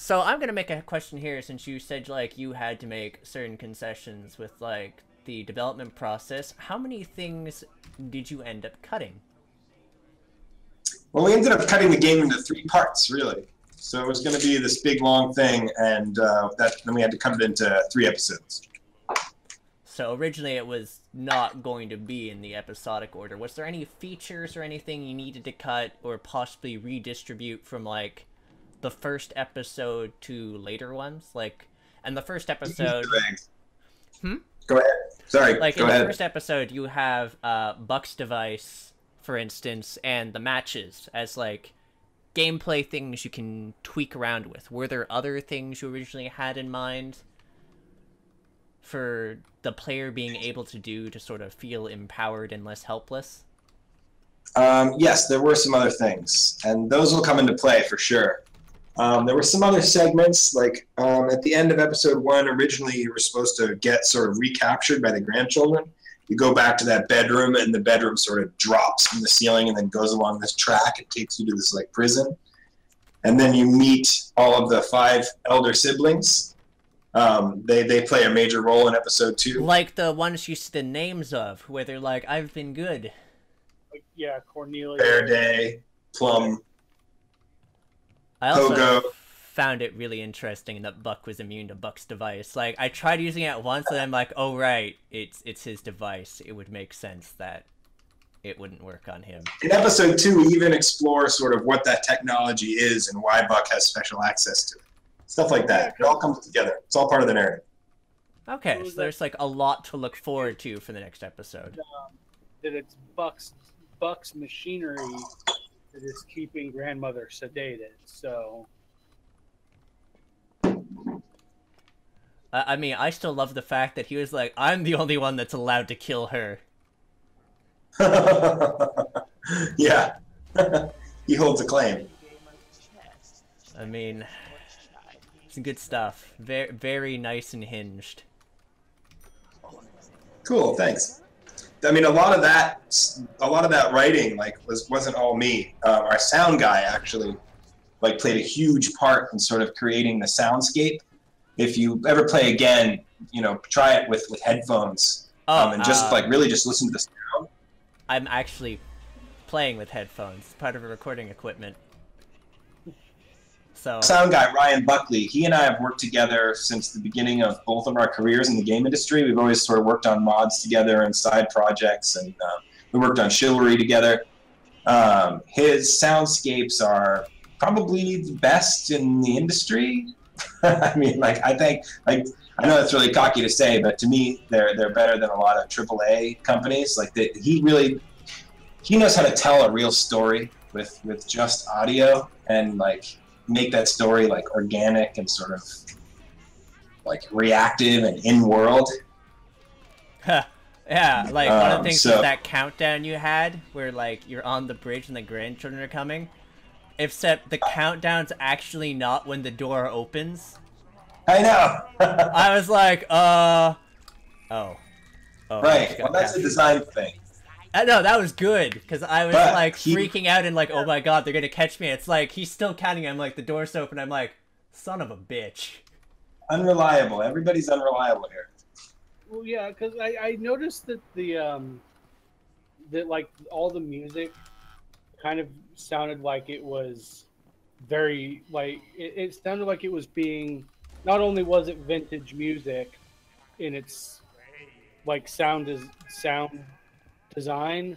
So I'm gonna make a question here, since you said like you had to make certain concessions with like the development process. How many things did you end up cutting? Well, we ended up cutting the game into 3 parts, really. So it was going to be this big long thing, and then we had to cut it into 3 episodes. So originally it was not going to be in the episodic order. Was there any features or anything you needed to cut or possibly redistribute from like the first episode to later ones? Like, and the first episode... Go ahead. Sorry, like, go ahead. In the first episode you have Buck's device, for instance, and the matches as like gameplay things you can tweak around with. Were there other things you originally had in mind for the player being able to do to sort of feel empowered and less helpless? Yes, there were some other things, and those will come into play for sure. There were some other segments, like at the end of episode 1, originally you were supposed to get sort of recaptured by the grandchildren. You go back to that bedroom, and the bedroom sort of drops from the ceiling and then goes along this track. It takes you to this, like, prison. And then you meet all of the 5 elder siblings. They play a major role in episode 2. Like the ones you see the names of, where they're like, I've been good. Like, yeah, Cornelia. Fair Day, Plum. I also found it really interesting that Buck was immune to Buck's device. Like, I tried using it once, and I'm like, oh, right, it's his device. It would make sense that it wouldn't work on him. In episode 2, we even explore sort of what that technology is and why Buck has special access to it. Stuff like that. It all comes together. It's all part of the narrative. Okay, so there's, like, a lot to look forward to for the next episode. That it's Buck's machinery that is keeping grandmother sedated, so... I mean, I still love the fact that he was like, I'm the only one that's allowed to kill her. Yeah. He holds a claim. I mean, some good stuff. Very, very nice and hinged. Cool, thanks. I mean, a lot of that writing, like, wasn't all me. Our sound guy actually, like, played a huge part in sort of creating the soundscape. If you ever play again, you know, try it with headphones and just like really just listen to the sound. I'm actually playing with headphones, part of a recording equipment. So sound guy Ryan Buckley, he and I have worked together since the beginning of both of our careers in the game industry. We've always sort of worked on mods together and side projects, and we worked on Chivalry together. His soundscapes are probably the best in the industry. I mean, like, I think, like, I know that's really cocky to say, but to me, they're better than a lot of AAA companies. Like, he knows how to tell a real story with just audio and, like, make that story, like, organic and sort of, like, reactive and in-world. Yeah, like, one of the things with that countdown you had, where, like, you're on the bridge and the grandchildren are coming... Except the countdown's actually not when the door opens. I know. I was like, oh. Right. Well, that's a design thing. No, that was good, because I was like freaking out and like, oh my god, they're gonna catch me. It's like he's still counting. I'm like, the door's open. I'm like, son of a bitch. Unreliable. Everybody's unreliable here. Well, yeah, because I noticed that that like all the music kind of sounded like it was very, like, it sounded like it was being, not only was it vintage music in its, like, sound design,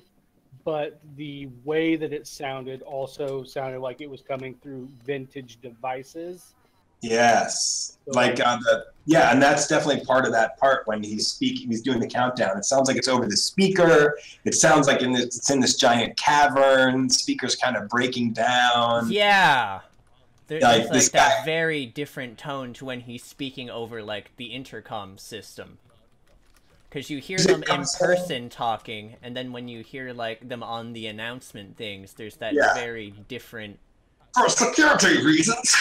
but the way that it sounded also sounded like it was coming through vintage devices. Yes. So, like on the, yeah, and that's definitely part of that part when he's doing the countdown. It sounds like it's over the speaker. It sounds like it's in this giant cavern. Speaker's kind of breaking down. Yeah. There's like that very different tone to when he's speaking over like the intercom system. Because you hear them in person talking, and then when you hear like them on the announcement things, there's that very different... For security reasons,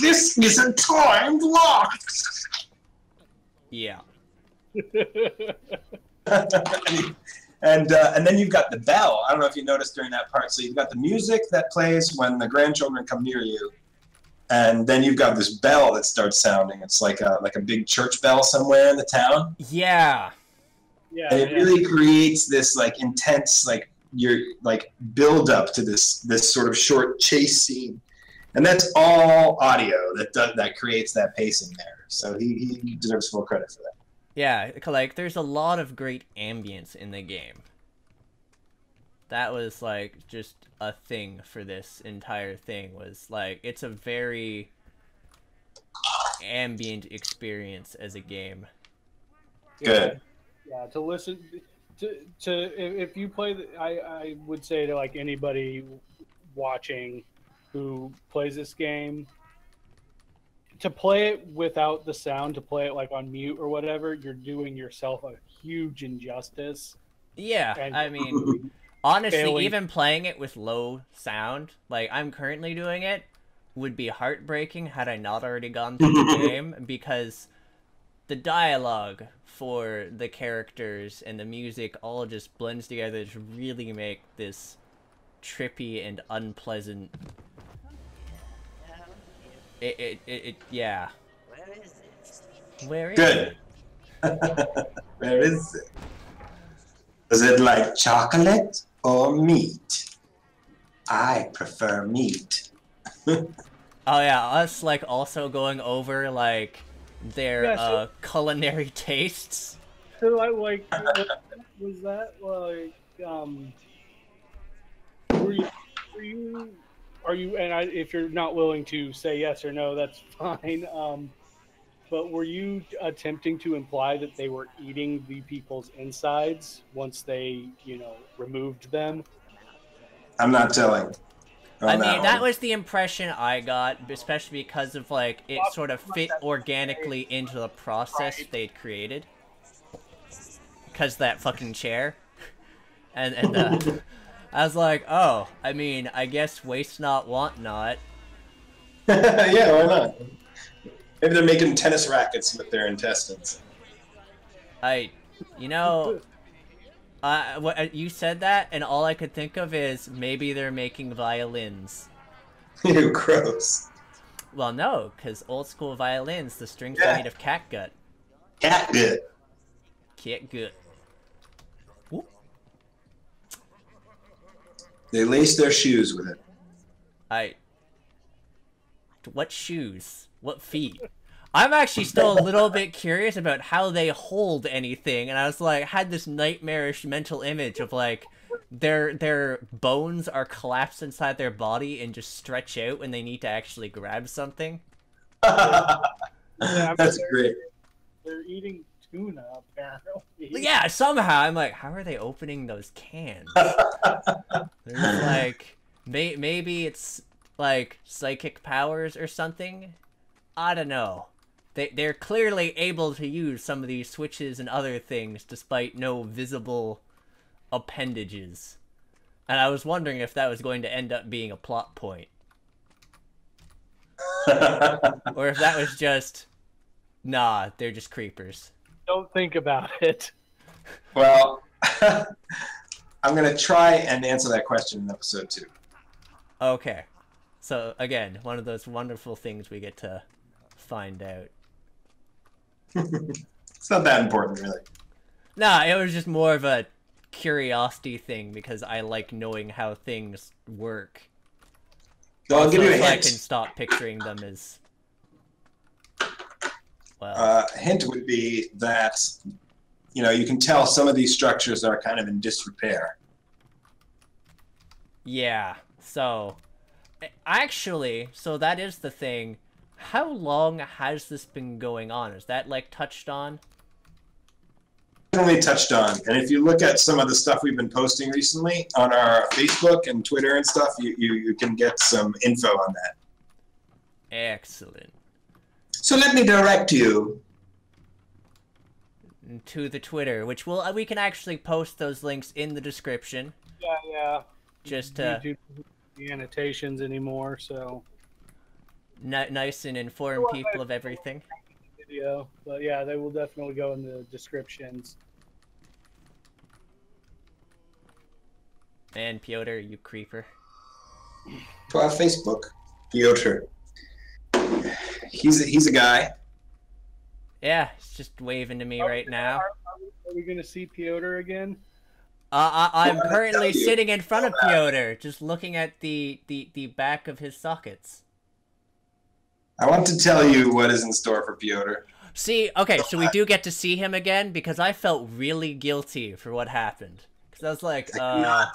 this isn't timed locked. Yeah. And then you've got the bell. I don't know if you noticed during that part. So you've got the music that plays when the grandchildren come near you, And then you've got this bell that starts sounding. It's like a big church bell somewhere in the town. Yeah. Yeah. And it really creates this like intense build up to this sort of short chase scene. And that's all audio that creates that pacing there. So he deserves full credit for that. Yeah, like there's a lot of great ambience in the game. That was like just a thing for this entire thing, was like it's a very ambient experience as a game. Good. Yeah, to listen to if you play I would say to like anybody watching who plays this game, to play it without the sound, to play it like on mute or whatever, you're doing yourself a huge injustice. Yeah, and I mean, honestly, even playing it with low sound, like I'm currently doing it, would be heartbreaking had I not already gone through the game, because the dialogue for the characters and the music all just blends together to really make this trippy and unpleasant. Yeah. Where is it? Where is it? Good. Where is it? Is it like chocolate or meat? I prefer meat. Oh yeah, us like also going over like their culinary tastes. So I like was that like were you? Are you, and if you're not willing to say yes or no, that's fine. But were you attempting to imply that they were eating the people's insides once they, you know, removed them? I'm not telling. I mean, that was the impression I got, especially because of like it sort of fit organically into the process they'd created. Because that fucking chair, and I was like, oh, I mean, I guess waste not, want not. Yeah, why not? Maybe they're making tennis rackets with their intestines. You said that, and all I could think of is maybe they're making violins. Ew, gross. Well, no, because old school violins, the strings are made of catgut. Catgut. Catgut. They lace their shoes with it. What shoes? What feet? I'm actually still a little bit curious about how they hold anything, and I was like, had this nightmarish mental image of like, their bones are collapsed inside their body and just stretch out when they need to actually grab something. That's great. They're eating tuna, apparently. Yeah, somehow I'm like, how are they opening those cans? There's like, maybe it's like psychic powers or something. I don't know. They're clearly able to use some of these switches and other things despite no visible appendages. And I was wondering if that was going to end up being a plot point. Or if that was just, nah, they're just creepers. Don't think about it. Well, I'm going to try and answer that question in episode 2. Okay. So, again, one of those wonderful things we get to find out. It's not that important, really. Nah, it was just more of a curiosity thing because I like knowing how things work. So I'll give you a hint. I can stop picturing them as... Well, hint would be that, you know, you can tell some of these structures are kind of in disrepair. Yeah, so actually, so that is the thing. How long has this been going on? Is that like touched on? Definitely touched on. And if you look at some of the stuff we've been posting recently on our Facebook and Twitter and stuff, you can get some info on that. Excellent. So let me direct you to the Twitter, which we can actually post those links in the description. Yeah, yeah. Just to the annotations anymore, so nice and inform people of everything. Video, but yeah, they will definitely go in the descriptions. And Piotr, you creeper. To our Facebook, Piotr. He's a guy. Yeah, he's just waving to me right now. Are we gonna see Piotr again? I'm currently sitting in front of Piotr, just looking at the back of his sockets. I want to tell you what is in store for Piotr. See, okay, so we do get to see him again, because I felt really guilty for what happened. Because I was like, I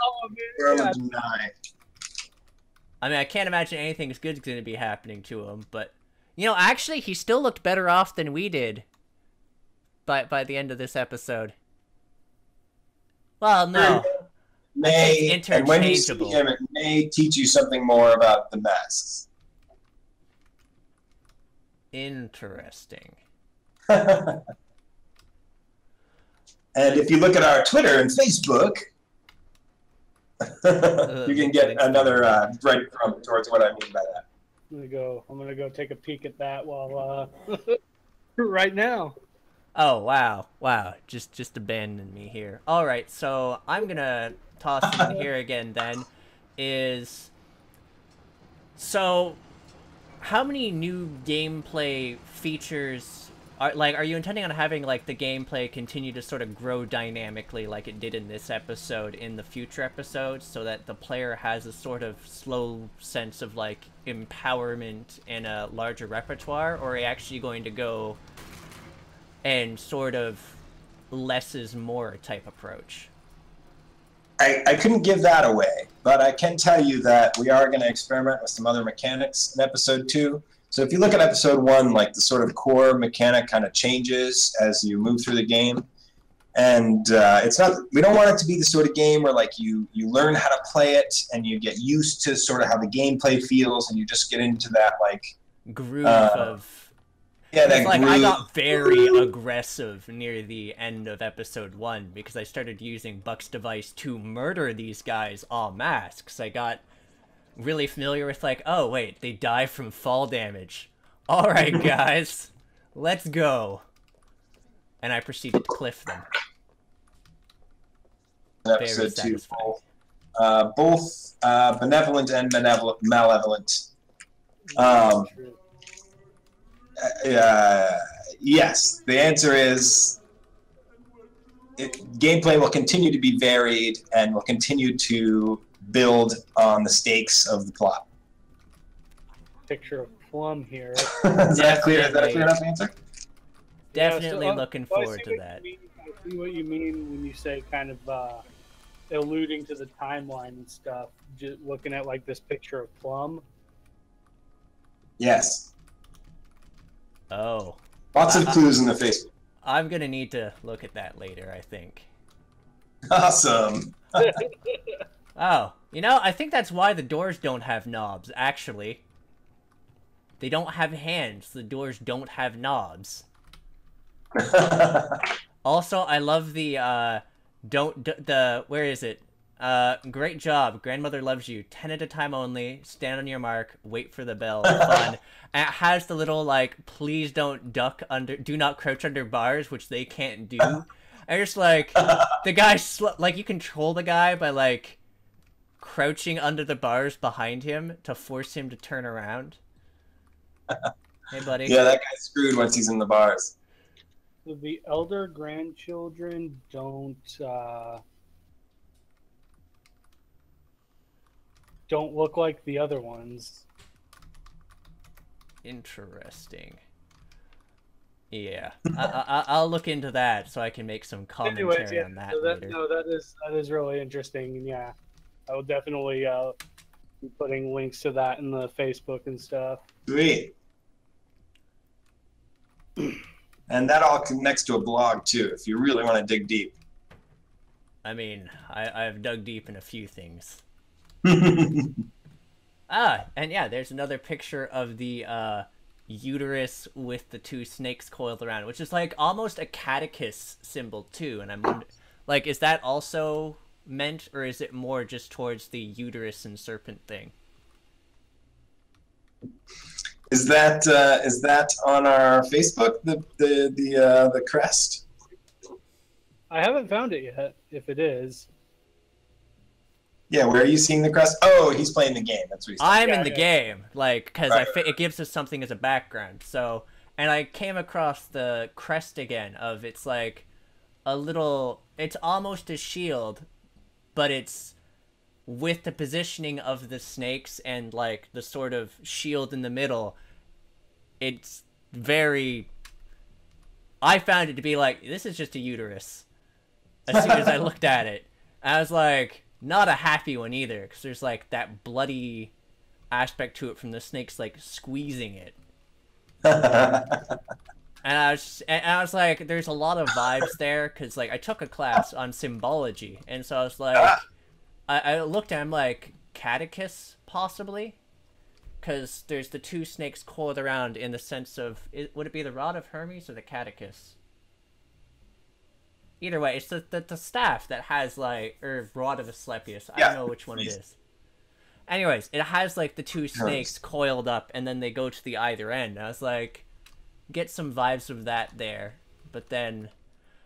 mean, I can't imagine anything good's going to be happening to him, but... You know, actually, he still looked better off than we did by the end of this episode. Well, no. May, and when you see him, it may teach you something more about the masks. Interesting. And if you look at our Twitter and Facebook, you can get another breadcrumb towards what I mean by that. I'm gonna go take a peek at that while right now. Oh wow! Just abandon me here. All right, so I'm gonna toss in here again. Then is so. How many new gameplay features are you intending on having the gameplay continue to sort of grow dynamically like it did in this episode in the future episodes, so that the player has a sort of slow sense of empowerment and a larger repertoire, or are you actually going to go and sort of less is more type approach? I couldn't give that away, but I can tell you that we are going to experiment with some other mechanics in Episode 2. So if you look at Episode 1, the sort of core mechanic kind of changes as you move through the game. And it's not, we don't want it to be the sort of game where you learn how to play it and you get used to sort of how the gameplay feels and you just get into that groove of... Yeah, that groove. I got very aggressive near the end of episode 1 because I started using Buck's device to murder these guys en masse. I got really familiar with oh wait, they die from fall damage. All right, guys, let's go. And I proceeded to cliff them. Episode 2, both benevolent and malevolent. Yes, the answer is gameplay will continue to be varied and will continue to build on the stakes of the plot. Picture of Plum here. Is that clear? Is that a clear enough answer? Definitely looking forward to that. I see what you mean when you say kind of alluding to the timeline and stuff, just looking at this picture of Plum. Yes. Oh. Lots of clues in the Facebook. I'm going to need to look at that later, I think. Awesome. Oh, you know, I think that's why the doors don't have knobs, actually. They don't have hands. The doors don't have knobs. Also, I love the, where is it? Great job. Grandmother loves you. 10 at a time only. Stand on your mark. Wait for the bell. Fun. And it has the little, please don't duck under, do not crouch under bars, which they can't do. And just, the guy, you control the guy by, crouching under the bars behind him to force him to turn around. Hey, buddy. Yeah, that guy's screwed once he's in the bars. The elder grandchildren don't look like the other ones. Interesting. Yeah, I'll look into that so I can make some commentary on that. So later. No, that is really interesting. And yeah, I will definitely be putting links to that in the Facebook and stuff. Sweet. And that all connects to a blog too, if you really want to dig deep. I mean, I've dug deep in a few things. And yeah, there's another picture of the uterus with the two snakes coiled around, which is almost a catechist symbol too. And I'm wondering, is that also meant, or is it more just towards the uterus and serpent thing? Is that on our Facebook, the crest? I haven't found it yet. If it is. Yeah, where are you seeing the crest? Oh, he's playing the game. That's what he's playing. I'm in the game, like, because it gives us something as a background. So, and I came across the crest again of it's like a little, it's almost a shield, but it's with the positioning of the snakes and like the sort of shield in the middle. It's very, I found it to be like, this is just a uterus. As soon as I looked at it, I was like, not a happy one either, because there's like that bloody aspect to it from the snakes like squeezing it. and I was like, there's a lot of vibes there, because like I took a class on symbology, and so I was like, I looked at him like catechus possibly, because there's the two snakes coiled around in the sense of would it be the rod of Hermes or the catechus? Either way, it's the staff that has, like, or Rod of Asclepius. Yeah, I don't know which one it is. Anyways, it has, like, the two snakes coiled up, and then they go to the either end. I was like, get some vibes of that there. But then,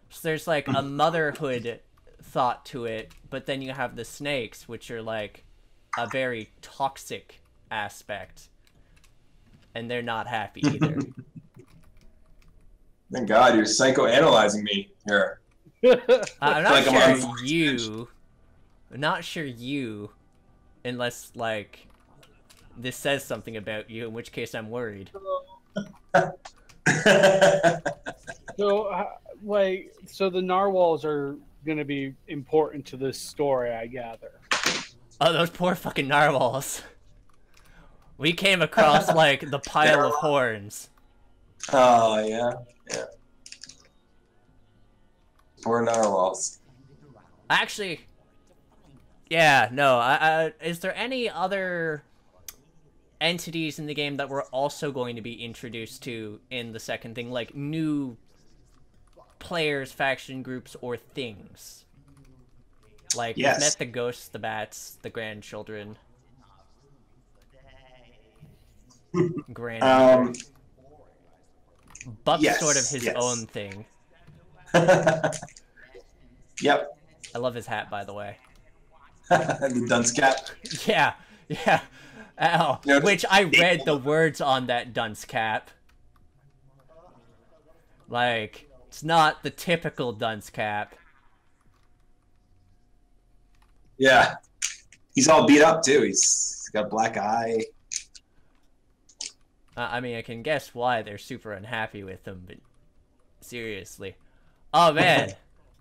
so there's, like, a motherhood thought to it, but then you have the snakes, which are, like, a very toxic aspect. And they're not happy either. Thank God, you're psychoanalyzing me here. I'm not like sure you, not sure you, unless like this says something about you, in which case I'm worried. So, like, so the narwhals are gonna be important to this story, I gather. Oh, those poor fucking narwhals! We came across like the pile of horns. Oh yeah, yeah. Or narwhals. Actually, yeah, no. Is there any other entities in the game that we're also going to be introduced to in the second thing? Like new players, faction groups, or things? Like, yes, we've met the ghosts, the bats, the grandchildren. Buck's sort of his own thing. Yep. I love his hat, by the way. The dunce cap. Yeah, yeah. Ow. You know, which I read the words on that dunce cap. Like, it's not the typical dunce cap. Yeah. He's all beat up, too. He's got a black eye. I mean, I can guess why they're super unhappy with him, but seriously. Oh, man.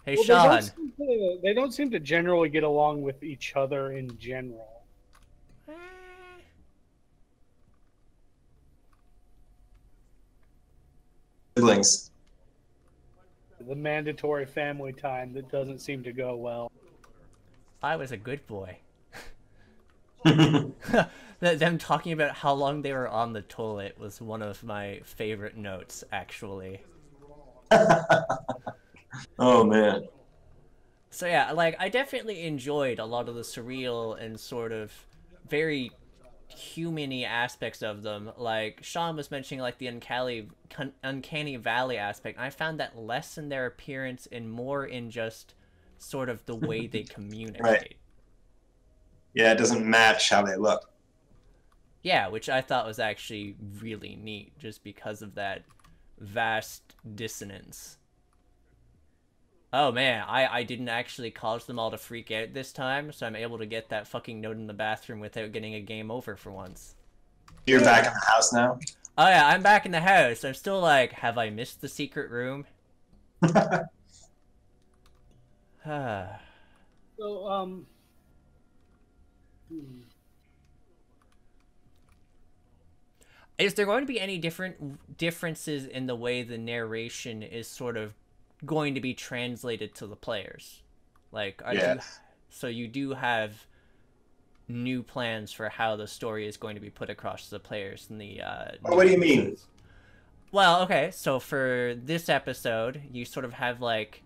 Hey, well, Sean. They don't seem to generally get along with each other in general. Siblings. The mandatory family time that doesn't seem to go well. I was a good boy. Them talking about how long they were on the toilet was one of my favorite notes, actually. Oh, man. So, yeah, like, I definitely enjoyed a lot of the surreal and sort of very human-y aspects of them. Like, Sean was mentioning, like, the uncanny valley aspect. I found that less in their appearance and more in just sort of the way they communicate. Right. Yeah, it doesn't match how they look. Yeah, which I thought was actually really neat, just because of that vast dissonance. Oh man, I didn't actually cause them all to freak out this time, so I'm able to get that fucking note in the bathroom without getting a game over for once. You're back in the house now? Oh yeah, I'm back in the house. I'm still like, have I missed the secret room? So, is there going to be any differences in the way the narration is sort of going to be translated to the players? Like, so you do have new plans for how the story is going to be put across to the players in the... what do you mean? Well, okay, so for this episode, you sort of have, like,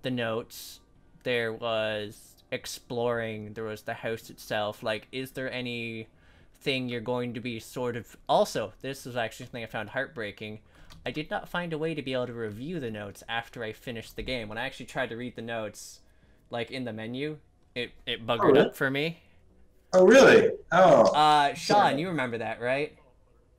the notes. There was exploring, there was the house itself. Like, is there any thing you're going to be sort of... Also, this is actually something I found heartbreaking. I did not find a way to be able to review the notes after I finished the game. When I actually tried to read the notes, like, in the menu, It buggered up for me. Oh, really? Oh. Sean, you remember that, right?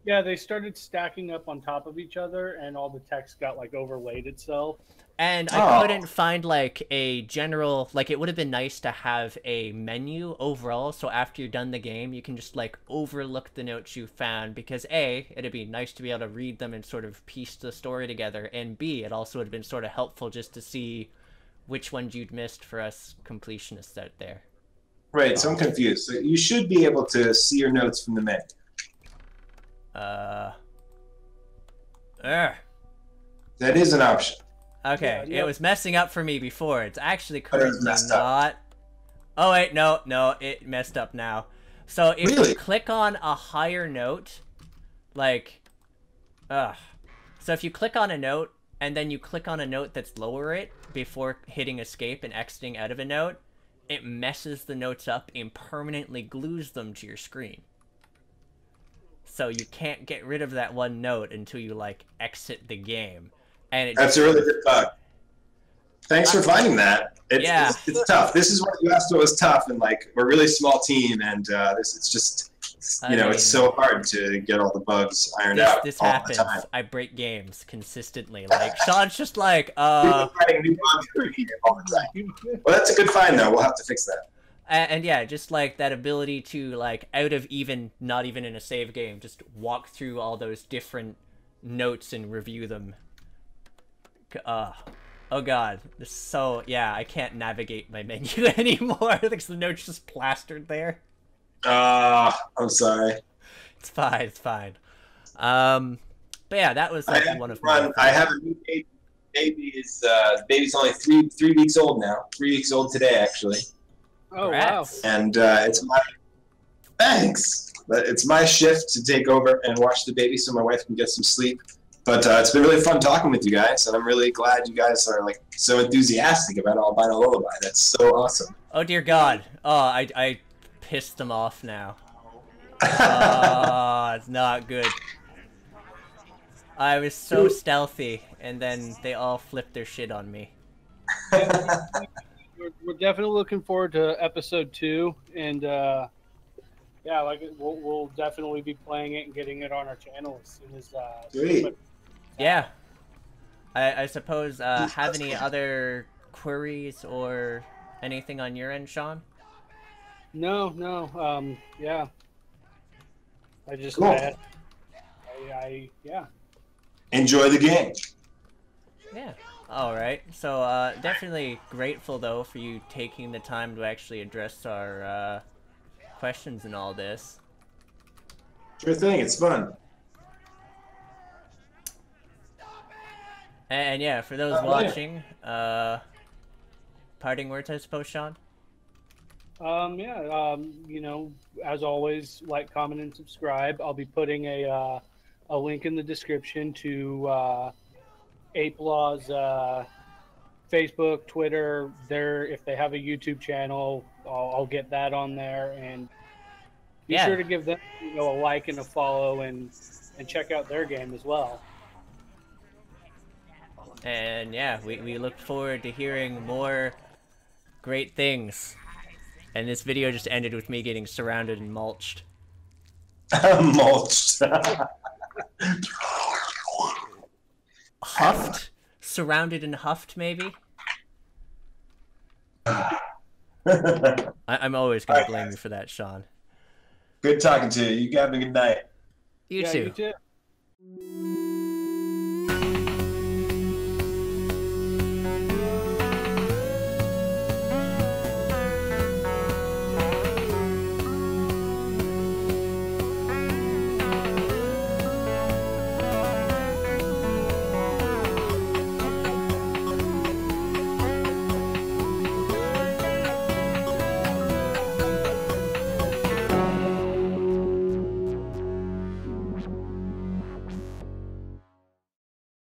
Yeah, they started stacking up on top of each other, and all the text got, like, overlaid itself. And I couldn't find, like, a general... Like, it would have been nice to have a menu overall, so after you're done the game, you can just, like, overlook the notes you found, because A, it'd be nice to be able to read them and sort of piece the story together, and B, it also would have been sort of helpful just to see which ones you'd missed for us completionists out there. Right, so I'm confused. So you should be able to see your notes from the menu. That is an option. Okay, yeah. It was messing up for me before. It's actually currently not. Oh wait, no, it messed up now. So if you click on a higher note, like, so if you click on a note and then you click on a note that's lower it before hitting escape and exiting out of a note, it messes the notes up and permanently glues them to your screen. So you can't get rid of that one note until you, like, exit the game. And that's a really good bug. Thanks for finding that. It's tough. This is what you asked what was tough, and, like, we're a really small team, and it's just, you know, it's so hard to get all the bugs ironed out. This happens. The time. I break games consistently. Like, Sean's just like, finding new bugs every game all the time. Well, that's a good find, though. We'll have to fix that. And yeah, just like that ability to, like, out of even, not even in a save game, just walk through all those different notes and review them. Oh god. So, yeah, I can't navigate my menu anymore because the note's just plastered there. I'm sorry. It's fine, it's fine. But yeah, that was like one of my... I have a new baby. Baby's only three weeks old now. 3 weeks old today, actually. Congrats. Oh wow! And it's my It's my shift to take over and watch the baby, so my wife can get some sleep. But it's been really fun talking with you guys, and I'm really glad you guys are, like, so enthusiastic about Albino Lullaby. That's so awesome. Oh dear God! Oh, I pissed them off now. It's not good. I was so stealthy, and then they all flipped their shit on me. We're definitely looking forward to episode 2, and yeah, like we'll definitely be playing it and getting it on our channel as soon as. Yeah, I suppose. Have any other queries or anything on your end, Sean? No. Yeah. I just. Cool. Yeah. Enjoy the game. Yeah. All right, so definitely grateful, though, for you taking the time to actually address our questions and all this. Sure thing, it's fun. And yeah, for those watching, parting words, I suppose, Sean? You know, as always, like, comment, and subscribe. I'll be putting a link in the description to... Ape Law's Facebook, Twitter, if they have a YouTube channel, I'll get that on there, and be sure to give them, you know, a like and a follow, and check out their game as well. And yeah, we look forward to hearing more great things. And this video just ended with me getting surrounded and mulched. Mulched. Huffed? Surrounded and huffed, maybe? I'm always going to blame you for that, Sean. Good talking to you. You got me. Good night. You too. You too.